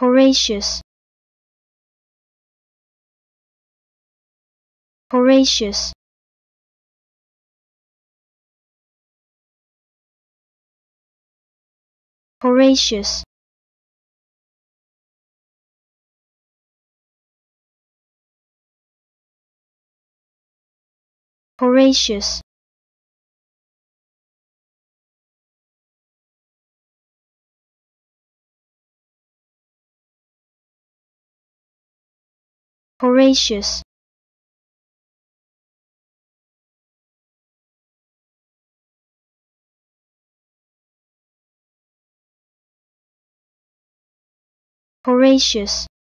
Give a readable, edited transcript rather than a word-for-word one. Porraceous, porraceous. Porraceous, porraceous, porraceous. Porraceous.